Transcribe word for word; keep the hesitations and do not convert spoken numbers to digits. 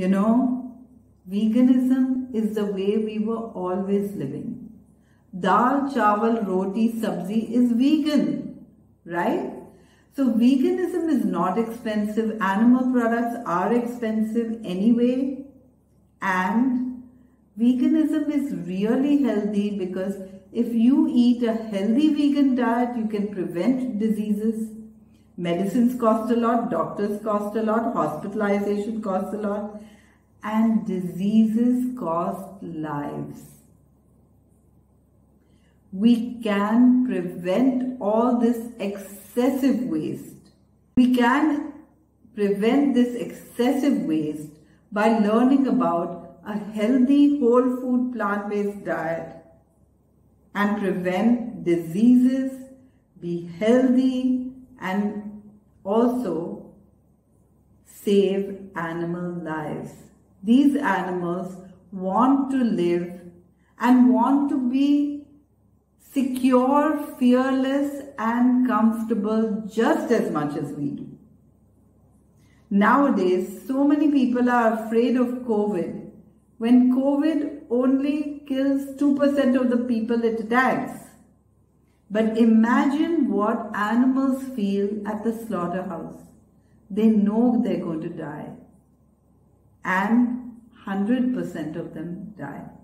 You know, veganism is the way we were always living. Dal, chawal, roti, sabzi is vegan, right? So veganism is not expensive. Animal products are expensive anyway. And veganism is really healthy, because if you eat a healthy vegan diet, you can prevent diseases. Medicines cost a lot, doctors cost a lot, hospitalization costs a lot, and diseases cost lives. We can prevent all this excessive waste. We can prevent this excessive waste by learning about a healthy whole food plant-based diet and prevent diseases, be healthy, and also save animal lives. These animals want to live and want to be secure, fearless, and comfortable just as much as we do. Nowadays, so many people are afraid of COVID, when COVID only kills two percent of the people it attacks. But imagine what animals feel at the slaughterhouse. They know they're going to die, and one hundred percent of them die.